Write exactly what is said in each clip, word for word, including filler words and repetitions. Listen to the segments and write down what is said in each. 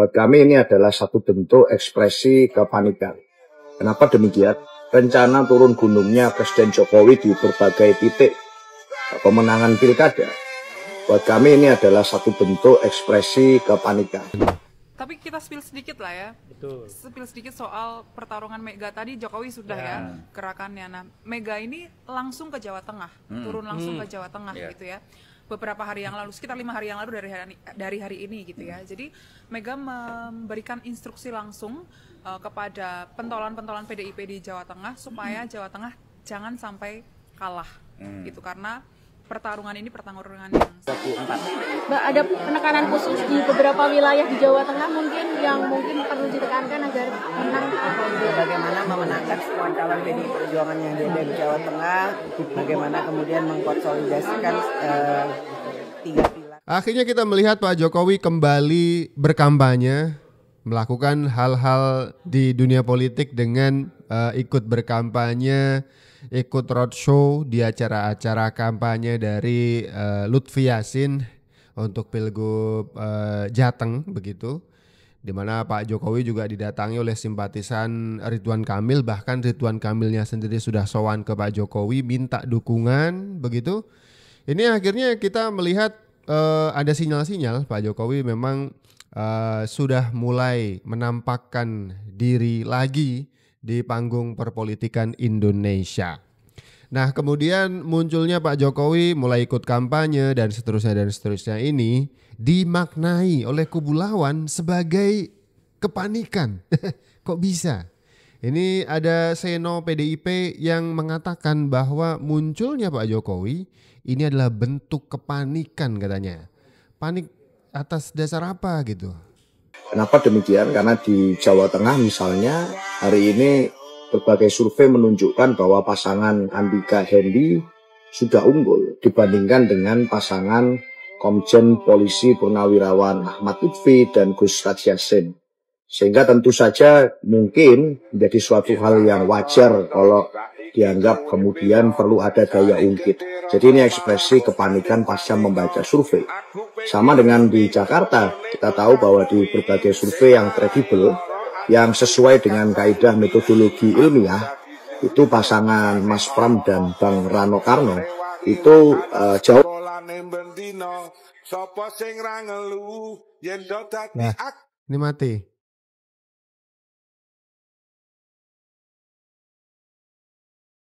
Buat kami ini adalah satu bentuk ekspresi kepanikan. Kenapa demikian? Rencana turun gunungnya Presiden Jokowi di berbagai titik pemenangan pilkada. Buat kami ini adalah satu bentuk ekspresi kepanikan. Tapi kita spill sedikit lah ya. Betul. Spill sedikit soal pertarungan Mega tadi. Jokowi sudah ya, ya gerakannya. Nah, Mega ini langsung ke Jawa Tengah, hmm. turun langsung hmm. ke Jawa Tengah yeah. gitu ya. Beberapa hari yang lalu, sekitar lima hari yang lalu dari hari, dari hari ini gitu ya. Jadi Mega memberikan instruksi langsung uh, kepada pentolan-pentolan P D I P di Jawa Tengah supaya Jawa Tengah jangan sampai kalah hmm. gitu, karena pertarungan ini pertarungan yang Mbak, ada penekanan khusus di beberapa wilayah di Jawa Tengah mungkin yang mungkin perlu ditekankan agar menang, bagaimana memenangkan semua calon P D I Perjuangan yang ada di Jawa Tengah, bagaimana kemudian mengkonsolidasikan uh, tiga pilar. Akhirnya kita melihat Pak Jokowi kembali berkampanye, melakukan hal-hal di dunia politik dengan uh, ikut berkampanye, ikut roadshow di acara-acara kampanye dari uh, Lutfi Yasin untuk Pilgub uh, Jateng begitu, di mana Pak Jokowi juga didatangi oleh simpatisan Ridwan Kamil, bahkan Ridwan Kamilnya sendiri sudah sowan ke Pak Jokowi minta dukungan begitu. Ini akhirnya kita melihat uh, ada sinyal-sinyal Pak Jokowi memang uh, sudah mulai menampakkan diri lagi di panggung perpolitikan Indonesia. Nah, kemudian munculnya Pak Jokowi mulai ikut kampanye dan seterusnya dan seterusnya ini dimaknai oleh kubu lawan sebagai kepanikan. Kok bisa? Ini ada Seno P D I P yang mengatakan bahwa munculnya Pak Jokowi ini adalah bentuk kepanikan katanya. Panik atas dasar apa gitu? Kenapa demikian? Karena di Jawa Tengah misalnya hari ini berbagai survei menunjukkan bahwa pasangan Andika Hendy sudah unggul dibandingkan dengan pasangan Komjen Polisi Purnawirawan Ahmad Lutfi dan Gus Yasin. Sehingga tentu saja mungkin menjadi suatu hal yang wajar kalau dianggap kemudian perlu ada daya ungkit. Jadi ini ekspresi kepanikan pasca membaca survei. Sama dengan di Jakarta, kita tahu bahwa di berbagai survei yang kredibel, yang sesuai dengan kaidah metodologi ilmiah, itu pasangan Mas Pram dan Bang Rano Karno itu uh, jauh. Nah, ini mati.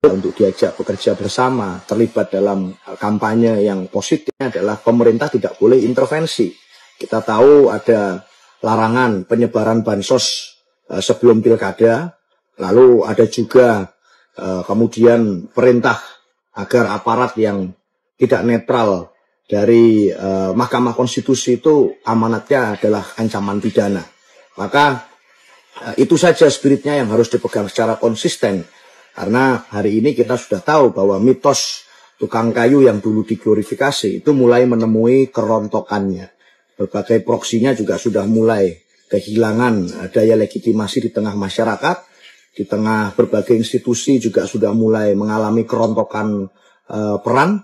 Untuk diajak bekerja bersama, terlibat dalam kampanye yang positifnya adalah pemerintah tidak boleh intervensi. Kita tahu ada larangan penyebaran bansos sebelum pilkada, lalu ada juga kemudian perintah agar aparat yang tidak netral dari Mahkamah Konstitusi itu amanatnya adalah ancaman pidana. Maka itu saja spiritnya yang harus dipegang secara konsisten. Karena hari ini kita sudah tahu bahwa mitos tukang kayu yang dulu diglorifikasi itu mulai menemui kerontokannya. Berbagai proksinya juga sudah mulai kehilangan daya legitimasi di tengah masyarakat, di tengah berbagai institusi juga sudah mulai mengalami kerontokan eh, peran.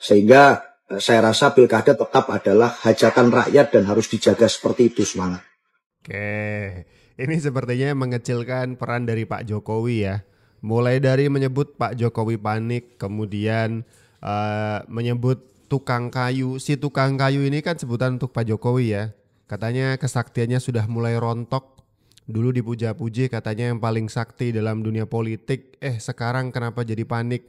Sehingga eh, saya rasa pilkada tetap adalah hajatan rakyat dan harus dijaga seperti itu semangat. Oke, ini sepertinya mengecilkan peran dari Pak Jokowi ya. Mulai dari menyebut Pak Jokowi panik, kemudian uh, menyebut tukang kayu. Si tukang kayu ini kan sebutan untuk Pak Jokowi ya. Katanya kesaktiannya sudah mulai rontok. Dulu dipuja-puji katanya yang paling sakti dalam dunia politik. Eh sekarang kenapa jadi panik?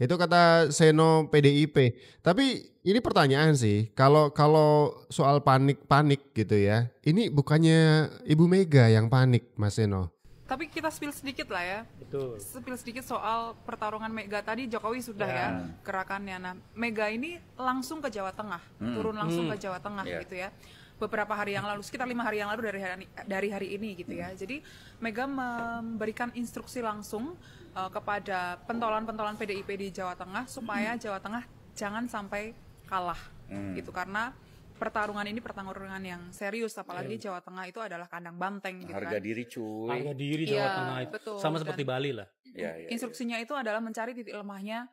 Itu kata Seno P D I P. Tapi ini pertanyaan sih. Kalau kalau soal panik-panik gitu ya. Ini bukannya Ibu Mega yang panik, Mas Seno? Tapi kita spill sedikit lah ya. Betul. Spill sedikit soal pertarungan Mega tadi. Jokowi sudah ya, ya gerakannya. Nah, Mega ini langsung ke Jawa Tengah, hmm. turun langsung hmm. ke Jawa Tengah yeah. gitu ya. Beberapa hari yang lalu, sekitar lima hari yang lalu dari hari, dari hari ini gitu ya. Jadi Mega memberikan instruksi langsung uh, kepada pentolan-pentolan P D I P di Jawa Tengah supaya hmm. Jawa Tengah jangan sampai kalah hmm. gitu, karena pertarungan ini pertarungan yang serius, apalagi yeah. Jawa Tengah itu adalah kandang banteng gitu kan. Harga diri cuy. Harga diri Jawa yeah, Tengah itu. Betul. Sama seperti dan Bali lah. Yeah, yeah, instruksinya yeah. itu adalah mencari titik lemahnya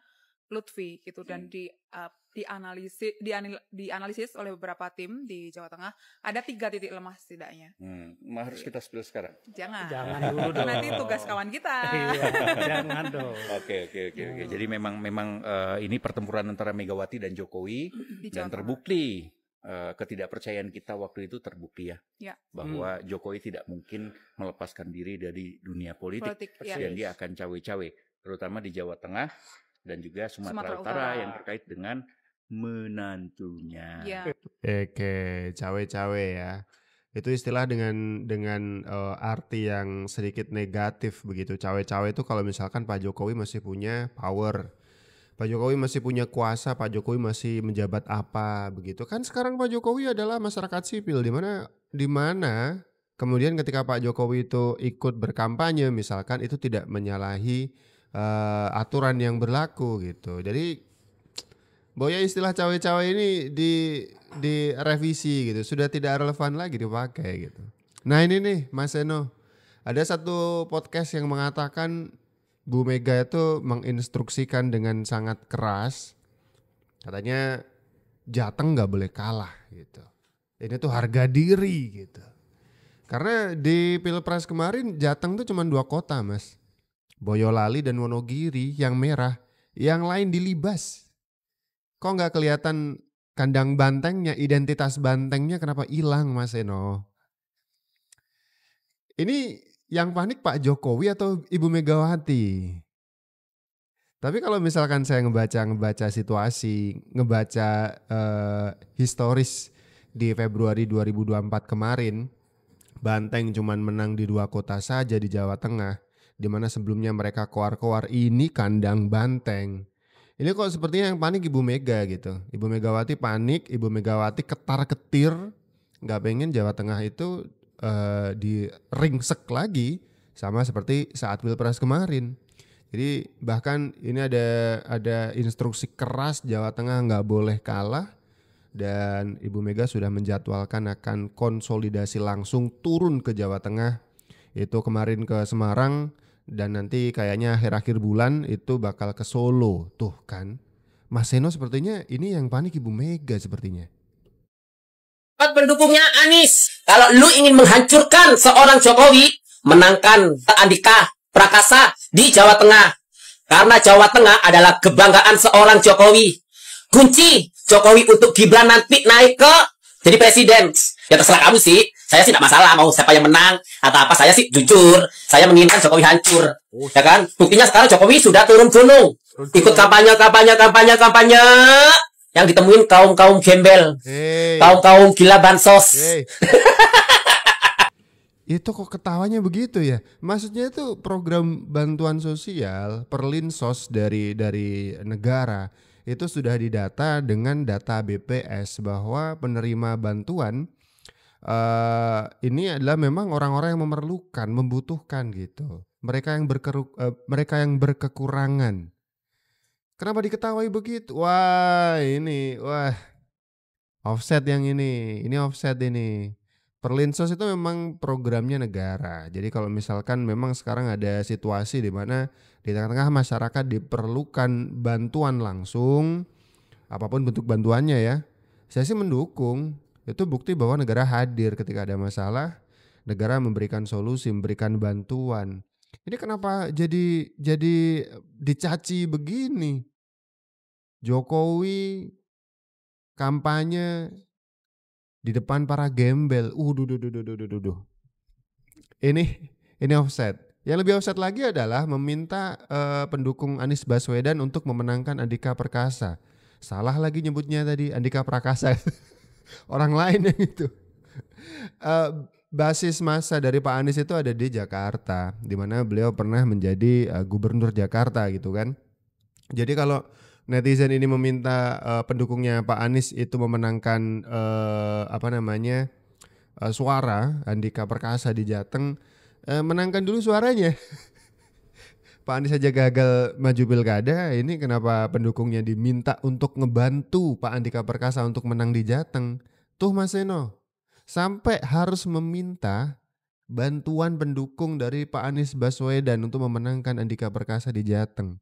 Lutfi gitu, dan hmm. di uh, dianalisis dianil, dianalisis oleh beberapa tim di Jawa Tengah ada tiga titik lemah setidaknya. Hmm, harus kita spill sekarang. Jangan. Jangan dulu dong. Nanti tugas kawan kita. Iya, jangan dong. Oke oke oke. Hmm. Jadi memang memang uh, ini pertempuran antara Megawati dan Jokowi di dan Jawa terbukti uh, ketidakpercayaan kita waktu itu terbukti ya, ya. bahwa hmm. Jokowi tidak mungkin melepaskan diri dari dunia politik, politik dan ya. dia akan cawe-cawe terutama di Jawa Tengah dan juga Sumatera, Sumatera Utara, Utara yang terkait dengan menantunya. Ya. Oke, cawe-cawe ya. Itu istilah dengan dengan uh, arti yang sedikit negatif begitu. Cawe-cawe itu kalau misalkan Pak Jokowi masih punya power, Pak Jokowi masih punya kuasa, Pak Jokowi masih menjabat apa begitu. Kan sekarang Pak Jokowi adalah masyarakat sipil, di mana di mana kemudian ketika Pak Jokowi itu ikut berkampanye misalkan itu tidak menyalahi Uh, aturan yang berlaku gitu. Jadi boya istilah cawe-cawe ini di direvisi gitu, sudah tidak relevan lagi dipakai gitu. Nah ini nih Mas Seno, ada satu podcast yang mengatakan Bu Mega itu menginstruksikan dengan sangat keras, katanya Jateng nggak boleh kalah gitu. Ini tuh harga diri gitu. Karena di Pilpres kemarin Jateng tuh cuma dua kota Mas, Boyolali dan Wonogiri yang merah, yang lain dilibas. Kok nggak kelihatan kandang bantengnya, identitas bantengnya kenapa hilang Mas Seno? Ini yang panik Pak Jokowi atau Ibu Megawati? Tapi kalau misalkan saya ngebaca-ngebaca situasi, ngebaca eh, historis di Februari dua ribu dua puluh empat kemarin, Banteng cuman menang di dua kota saja di Jawa Tengah, di mana sebelumnya mereka koar-koar ini kandang banteng. Ini kok sepertinya yang panik Ibu Mega gitu. Ibu Megawati panik, Ibu Megawati ketar-ketir, nggak pengen Jawa Tengah itu uh, diringsek lagi sama seperti saat Pilpres kemarin. Jadi bahkan ini ada ada instruksi keras Jawa Tengah nggak boleh kalah, dan Ibu Mega sudah menjadwalkan akan konsolidasi langsung turun ke Jawa Tengah. Itu kemarin ke Semarang, dan nanti kayaknya akhir-akhir bulan itu bakal ke Solo. Tuh kan Mas Seno, sepertinya ini yang panik Ibu Mega sepertinya. Pendukungnya Anies, kalau lu ingin menghancurkan seorang Jokowi, menangkan Andika Perkasa di Jawa Tengah, karena Jawa Tengah adalah kebanggaan seorang Jokowi. Kunci Jokowi untuk Gibran nanti naik ke jadi presiden, ya terserah kamu sih. Saya sih tidak masalah mau siapa yang menang atau apa. Saya sih jujur, saya menginginkan Jokowi hancur, ya kan? Buktinya sekarang Jokowi sudah turun gunung, ikut kampanye, kampanye, kampanye, kampanye yang ditemuin kaum kaum gembel, hey. kaum kaum gila bansos. Hey. Itu kok ketawanya begitu ya? Maksudnya itu program bantuan sosial perlinsos dari dari negara. Itu sudah didata dengan data B P S bahwa penerima bantuan uh, ini adalah memang orang-orang yang memerlukan, membutuhkan gitu. Mereka yang berkeruk, uh, mereka yang berkekurangan. Kenapa diketawai begitu? Wah ini, wah offset yang ini, ini offset ini. Perlinsos itu memang programnya negara. Jadi kalau misalkan memang sekarang ada situasi di mana di tengah-tengah masyarakat diperlukan bantuan langsung, apapun bentuk bantuannya ya, saya sih mendukung. Itu bukti bahwa negara hadir ketika ada masalah, negara memberikan solusi, memberikan bantuan. Ini kenapa jadi jadi dicaci begini? Jokowi kampanye di depan para gembel. Uh, duh, duh, duh, duh, duh, duh, duh. Ini, ini offset. Yang lebih offset lagi adalah meminta uh, pendukung Anies Baswedan untuk memenangkan Andika Perkasa. Salah lagi nyebutnya tadi, Andika Prakasa. Orang lain yang itu. Uh, basis massa dari Pak Anies itu ada di Jakarta, di mana beliau pernah menjadi uh, gubernur Jakarta gitu kan. Jadi kalau netizen ini meminta uh, pendukungnya Pak Anies itu memenangkan uh, apa namanya uh, suara Andika Perkasa di Jateng, uh, menangkan dulu suaranya. Pak Anies saja gagal maju pilkada, ini kenapa pendukungnya diminta untuk ngebantu Pak Andika Perkasa untuk menang di Jateng? Tuh Mas Seno, sampai harus meminta bantuan pendukung dari Pak Anies Baswedan untuk memenangkan Andika Perkasa di Jateng.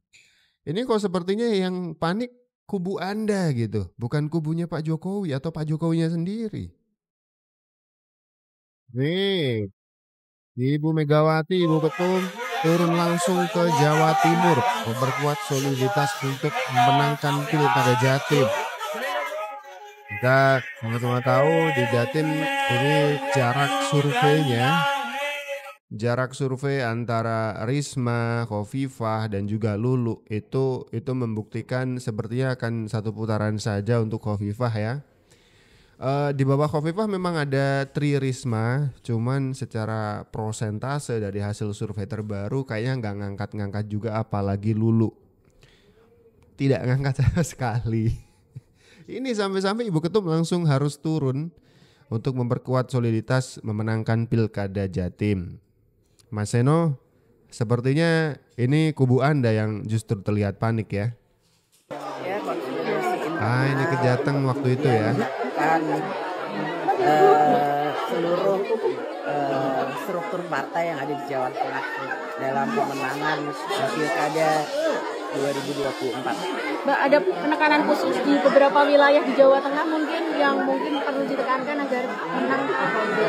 Ini kok sepertinya yang panik kubu Anda gitu, bukan kubunya Pak Jokowi atau Pak Jokowinya sendiri. Nih, Ibu Megawati, Ibu Ketum turun langsung ke Jawa Timur, memperkuat soliditas untuk memenangkan Pilkada Jatim. Kita sama-sama tahu di Jatim ini jarak surveinya, jarak survei antara Risma, Khofifah, dan juga Lulu itu itu membuktikan sepertinya akan satu putaran saja untuk Khofifah ya. E, di bawah Khofifah memang ada Tri Risma, cuman secara prosentase dari hasil survei terbaru kayaknya nggak ngangkat-ngangkat juga, apalagi Lulu. Tidak ngangkat sama sekali. Ini sampai-sampai Ibu Ketum langsung harus turun untuk memperkuat soliditas memenangkan Pilkada Jatim. Mas Seno, sepertinya ini kubu Anda yang justru terlihat panik ya? Ah, ini ke Jateng waktu itu ya? Kan, uh, seluruh uh, struktur partai yang ada di Jawa Tengah dalam pemenangan Pilkada dua ribu dua puluh empat. Mbak, ada penekanan khusus di beberapa wilayah di Jawa Tengah mungkin yang mungkin perlu ditekankan agar menang?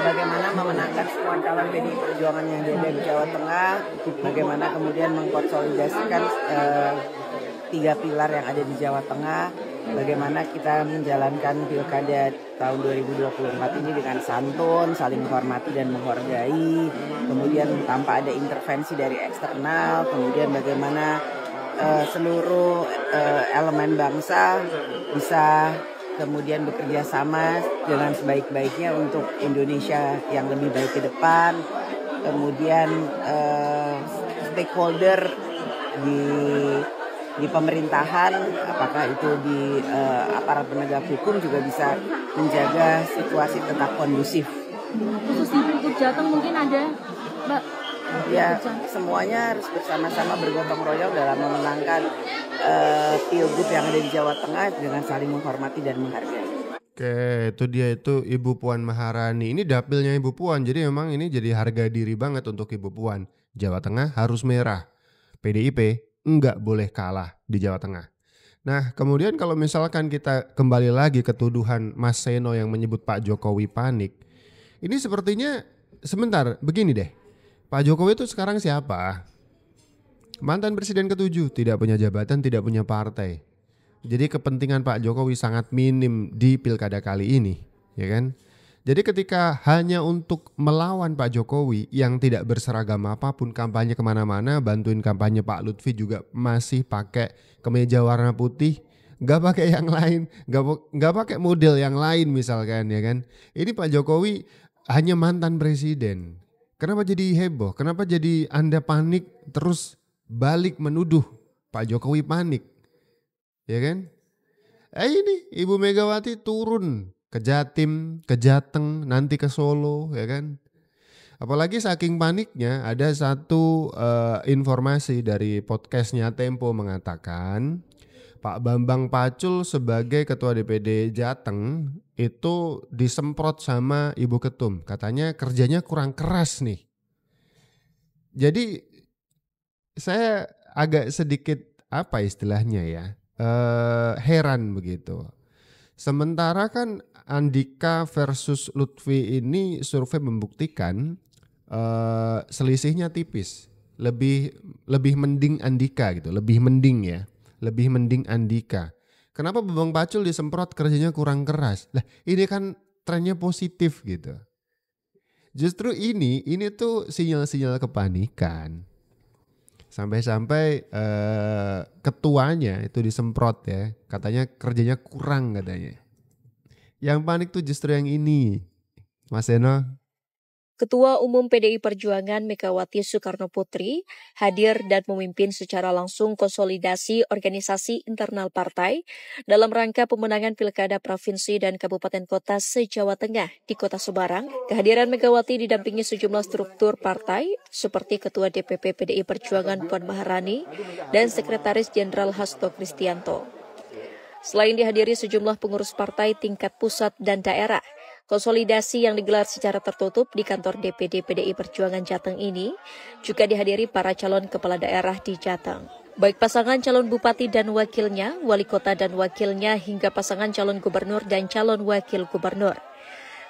Bagaimana memenangkan semua calon P D I Perjuangan yang ada di Jawa Tengah, bagaimana kemudian mengkonsolidasikan eh, tiga pilar yang ada di Jawa Tengah, bagaimana kita menjalankan Pilkada tahun dua ribu dua puluh empat ini dengan santun, saling menghormati dan menghargai, kemudian tanpa ada intervensi dari eksternal, kemudian bagaimana Uh, seluruh uh, elemen bangsa bisa kemudian bekerja sama dengan sebaik-baiknya untuk Indonesia yang lebih baik ke depan. Kemudian uh, stakeholder di di pemerintahan, apakah itu di uh, aparat penegak hukum juga bisa menjaga situasi tetap kondusif. Khusus di Pilgub Jateng mungkin ada, Mbak? Ya, semuanya harus bersama-sama bergotong royong dalam memenangkan uh, pilgub yang ada di Jawa Tengah dengan saling menghormati dan menghargai. Oke, itu dia itu Ibu Puan Maharani. Ini dapilnya Ibu Puan, jadi memang ini jadi harga diri banget untuk Ibu Puan. Jawa Tengah harus merah. P D I P nggak boleh kalah di Jawa Tengah. Nah, kemudian kalau misalkan kita kembali lagi ke tuduhan Mas Seno yang menyebut Pak Jokowi panik. Ini sepertinya, sebentar, begini deh. Pak Jokowi itu sekarang siapa? Mantan presiden ketujuh, tidak punya jabatan, tidak punya partai. Jadi kepentingan Pak Jokowi sangat minim di pilkada kali ini, ya kan? Jadi ketika hanya untuk melawan Pak Jokowi yang tidak berseragam apapun, kampanye kemana-mana, bantuin kampanye Pak Lutfi juga masih pakai kemeja warna putih, nggak pakai yang lain, nggak nggak pakai model yang lain misalkan, ya kan? Ini Pak Jokowi hanya mantan presiden. Kenapa jadi heboh? Kenapa jadi Anda panik terus balik menuduh Pak Jokowi panik? Ya kan? Eh ini Ibu Megawati turun ke Jatim, ke Jateng, nanti ke Solo, ya kan? Apalagi saking paniknya ada satu uh, informasi dari podcastnya Tempo mengatakan Pak Bambang Pacul sebagai ketua D P D Jateng itu disemprot sama Ibu Ketum. Katanya kerjanya kurang keras nih. Jadi saya agak sedikit apa istilahnya ya, e, heran begitu. Sementara kan Andika versus Lutfi ini survei membuktikan e, selisihnya tipis. Lebih, lebih mending Andika gitu, lebih mending ya. Lebih mending Andika. Kenapa Bambang Pacul disemprot kerjanya kurang keras? Lah, ini kan trennya positif gitu. Justru ini, ini tuh sinyal-sinyal kepanikan. Sampai-sampai eh, ketuanya itu disemprot ya. Katanya kerjanya kurang katanya. Yang panik tuh justru yang ini. Mas Seno. Ketua Umum P D I Perjuangan Megawati Soekarnoputri hadir dan memimpin secara langsung konsolidasi organisasi internal partai dalam rangka pemenangan Pilkada Provinsi dan Kabupaten Kota se-Jawa Tengah di Kota Semarang. Kehadiran Megawati didampingi sejumlah struktur partai seperti Ketua D P P P D I Perjuangan Puan Maharani dan Sekretaris Jenderal Hasto Kristianto. Selain dihadiri sejumlah pengurus partai tingkat pusat dan daerah, konsolidasi yang digelar secara tertutup di kantor D P D P D I Perjuangan Jateng ini juga dihadiri para calon kepala daerah di Jateng. Baik pasangan calon bupati dan wakilnya, wali kota dan wakilnya, hingga pasangan calon gubernur dan calon wakil gubernur.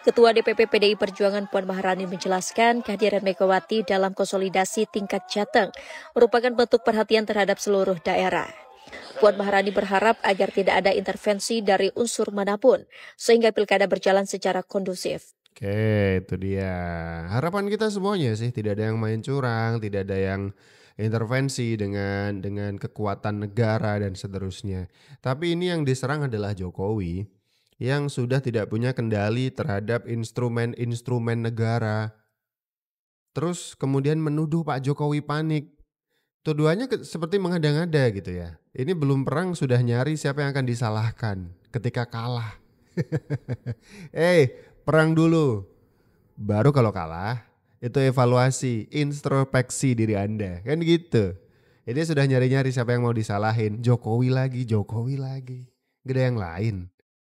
Ketua D P P P D I Perjuangan Puan Maharani menjelaskan kehadiran Megawati dalam konsolidasi tingkat Jateng merupakan bentuk perhatian terhadap seluruh daerah. Puan Maharani berharap agar tidak ada intervensi dari unsur manapun, sehingga pilkada berjalan secara kondusif. Oke, itu dia. Harapan kita semuanya sih, tidak ada yang main curang, tidak ada yang intervensi dengan dengan kekuatan negara dan seterusnya. Tapi ini yang diserang adalah Jokowi yang sudah tidak punya kendali terhadap instrumen-instrumen negara. Terus kemudian menuduh Pak Jokowi panik. Tuduhannya seperti mengada-ngada gitu ya. Ini belum perang sudah nyari siapa yang akan disalahkan ketika kalah. Eh, hey, perang dulu, baru kalau kalah itu evaluasi, introspeksi diri Anda, kan gitu. Ini sudah nyari-nyari siapa yang mau disalahin, Jokowi lagi, Jokowi lagi, gak ada yang lain.